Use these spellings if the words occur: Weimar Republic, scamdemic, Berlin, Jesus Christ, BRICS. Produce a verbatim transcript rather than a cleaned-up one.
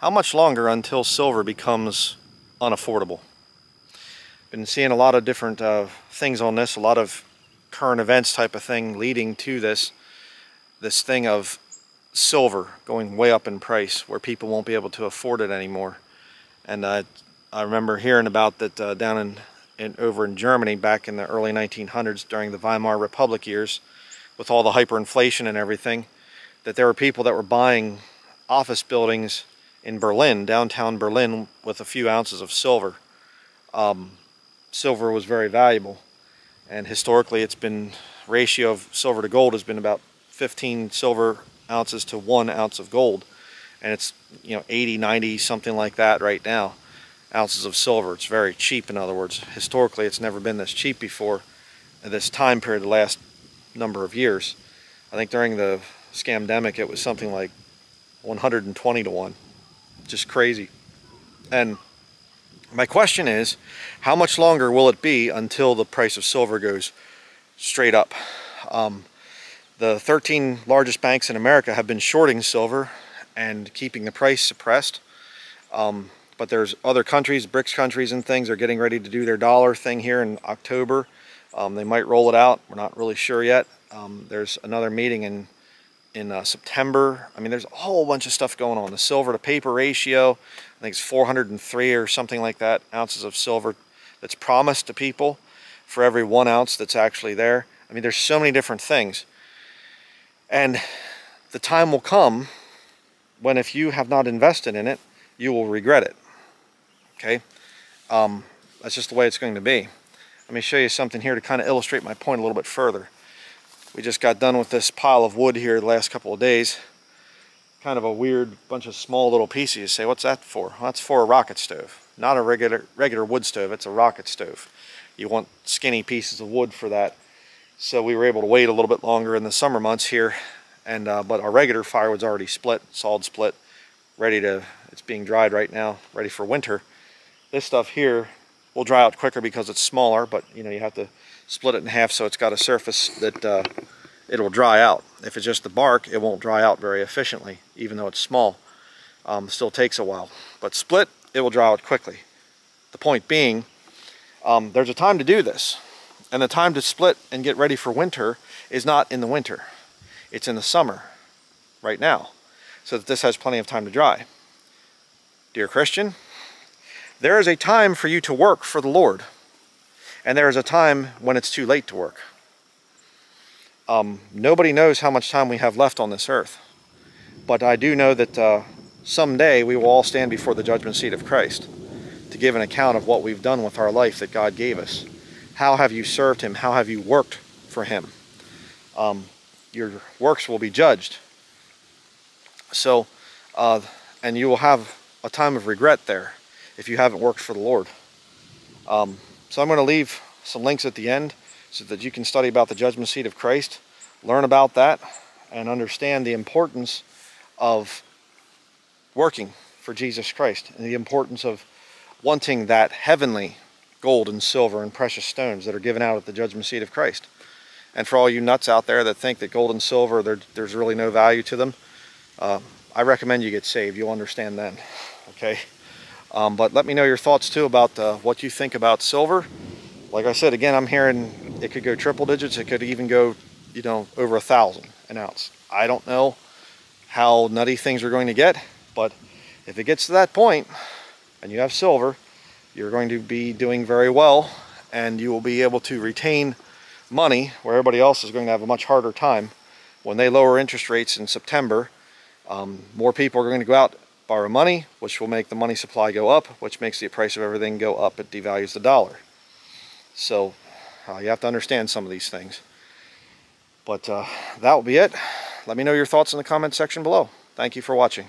How much longer until silver becomes unaffordable? Been seeing a lot of different uh, things on this, a lot of current events type of thing leading to this, this thing of silver going way up in price where people won't be able to afford it anymore. And uh, I remember hearing about that uh, down in, in over in Germany back in the early nineteen hundreds during the Weimar Republic years, with all the hyperinflation and everything, that there were people that were buying office buildings in Berlin, downtown Berlin, with a few ounces of silver. Um, silver was very valuable, and historically it's been, ratio of silver to gold has been about fifteen silver ounces to one ounce of gold, and it's, you know, eighty, ninety, something like that right now, ounces of silver. It's very cheap. In other words, historically it's never been this cheap before this time period, the last number of years. I think during the scamdemic it was something like one hundred twenty to one, just crazy. And my question is, how much longer will it be until the price of silver goes straight up? Um, the thirteen largest banks in America have been shorting silver and keeping the price suppressed. Um, but there's other countries, BRICS countries and things, are getting ready to do their dollar thing here in October. Um, they might roll it out. We're not really sure yet. Um, there's another meeting in in uh, September. I mean, there's a whole bunch of stuff going on. The silver to paper ratio, I think it's four hundred three or something like that, ounces of silver that's promised to people for every one ounce that's actually there. I mean, there's so many different things. And the time will come when, if you have not invested in it, you will regret it. Okay? Um, that's just the way it's going to be. Let me show you something here to kind of illustrate my point a little bit further. We just got done with this pile of wood here the last couple of days. Kind of a weird bunch of small little pieces. You say, what's that for? Well, that's for a rocket stove. Not a regular regular wood stove, it's a rocket stove. You want skinny pieces of wood for that. So we were able to wait a little bit longer in the summer months here. And uh, but our regular firewood's already split, sawed split, ready to, it's being dried right now, ready for winter. This stuff here will dry out quicker because it's smaller, but you know, you have to split it in half so it's got a surface that uh, it'll dry out. If it's just the bark, it won't dry out very efficiently, even though it's small. Um, still takes a while, but split, it will dry out quickly. The point being, um, there's a time to do this, and the time to split and get ready for winter is not in the winter. It's in the summer, right now, so that this has plenty of time to dry. Dear Christian, there is a time for you to work for the Lord, and there is a time when it's too late to work. Um, nobody knows how much time we have left on this earth, but I do know that uh, someday we will all stand before the judgment seat of Christ to give an account of what we've done with our life that God gave us. How have you served Him? How have you worked for Him? Um, your works will be judged. So, uh, and you will have a time of regret there, if you haven't worked for the Lord. Um, so I'm going to leave some links at the end so that you can study about the judgment seat of Christ, learn about that, and understand the importance of working for Jesus Christ, and the importance of wanting that heavenly gold and silver and precious stones that are given out at the judgment seat of Christ. And for all you nuts out there that think that gold and silver, there's really no value to them, uh, I recommend you get saved. You'll understand then, okay? Um, but let me know your thoughts too about uh, what you think about silver. Like I said, again, I'm hearing it could go triple digits. It could even go, you know, over a thousand an ounce. I don't know how nutty things are going to get, but if it gets to that point and you have silver, you're going to be doing very well, and you will be able to retain money where everybody else is going to have a much harder time. When they lower interest rates in September, um, more people are going to go out borrow money, which will make the money supply go up, which makes the price of everything go up. It devalues the dollar. So uh, you have to understand some of these things. But uh, that will be it. Let me know your thoughts in the comment section below. Thank you for watching.